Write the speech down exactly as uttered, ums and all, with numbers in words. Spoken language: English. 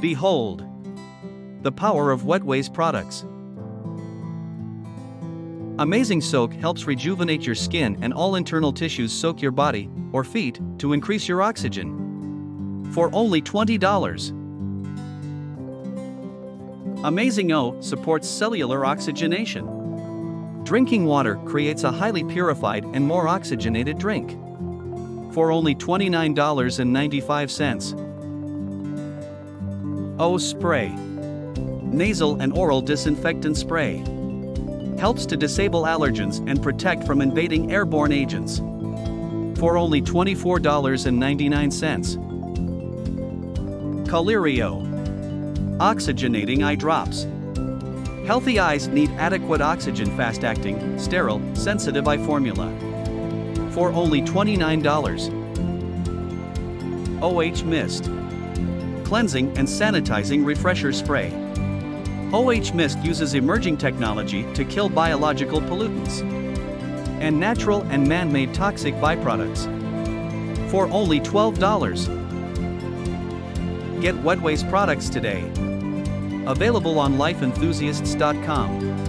Behold the power of Wetway's products. Amazing Soak helps rejuvenate your skin and all internal tissues. Soak your body or feet to increase your oxygen for only twenty dollars. Amazing O supports cellular oxygenation. Drinking water creates a highly purified and more oxygenated drink for only twenty-nine ninety-five. O Spray, nasal and oral disinfectant spray, helps to disable allergens and protect from invading airborne agents for only twenty-four ninety-nine. Colyrio, oxygenating eye drops. Healthy eyes need adequate oxygen. Fast-acting, sterile, sensitive eye formula for only twenty-nine dollars. O H Mist, cleansing and sanitizing refresher spray. O H Mist uses emerging technology to kill biological pollutants and natural and man-made toxic byproducts for only twelve dollars. Get Wetway's products today. Available on life enthusiasts dot com.